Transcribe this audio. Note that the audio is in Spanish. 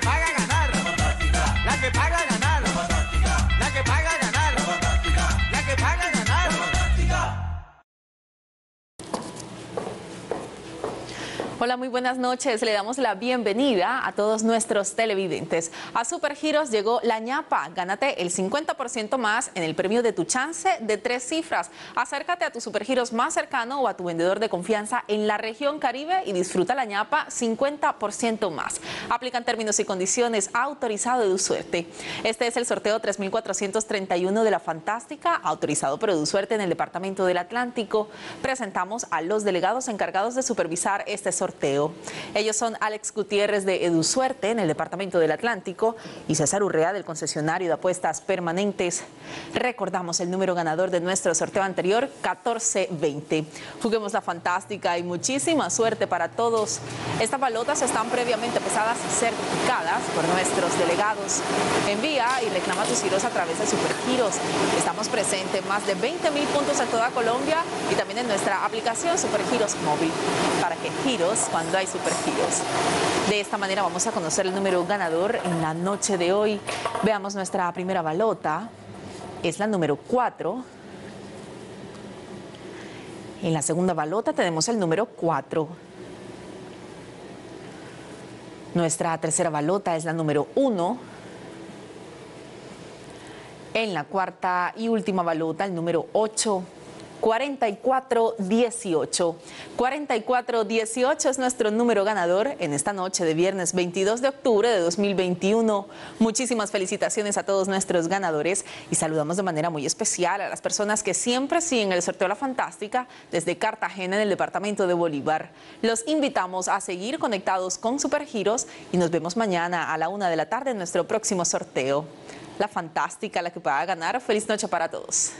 que paga ganar. La Fantástica. La que paga ganar. La Fantástica. La que paga ganar. La Fantástica. La que paga ganar. La Fantástica. Hola, muy buenas noches. Le damos la bienvenida a todos nuestros televidentes. A Supergiros llegó la ñapa. Gánate el 50% más en el premio de tu chance de 3 cifras. Acércate a tu Supergiros más cercano o a tu vendedor de confianza en la región Caribe y disfruta la ñapa 50% más. Aplican términos y condiciones. Autorizado EduSuerte. Este es el sorteo 3431 de La Fantástica, autorizado por EduSuerte en el Departamento del Atlántico. Presentamos a los delegados encargados de supervisar este sorteo. Ellos son Alex Gutiérrez de EduSuerte en el Departamento del Atlántico y César Urrea del concesionario de apuestas permanentes. Recordamos el número ganador de nuestro sorteo anterior, 1420. Juguemos La Fantástica y muchísima suerte para todos. Estas balotas están previamente pesadas y certificadas por nuestros delegados. Envía y reclama tus giros a través de Supergiros. Estamos presentes en más de 20.000 puntos en toda Colombia y también en nuestra aplicación Supergiros móvil para que giros cuando hay Supergiros. De esta manera vamos a conocer el número ganador en la noche de hoy. Veamos nuestra primera balota. Es la número 4. En la segunda balota tenemos el número 4. Nuestra tercera balota es la número 1. En la cuarta y última balota, el número 8. 4418. 4418 es nuestro número ganador en esta noche de viernes 22 de octubre de 2021. Muchísimas felicitaciones a todos nuestros ganadores y saludamos de manera muy especial a las personas que siempre siguen el sorteo La Fantástica desde Cartagena en el departamento de Bolívar. Los invitamos a seguir conectados con Supergiros y nos vemos mañana a la 1 de la tarde en nuestro próximo sorteo. La Fantástica, la que pueda ganar. Feliz noche para todos.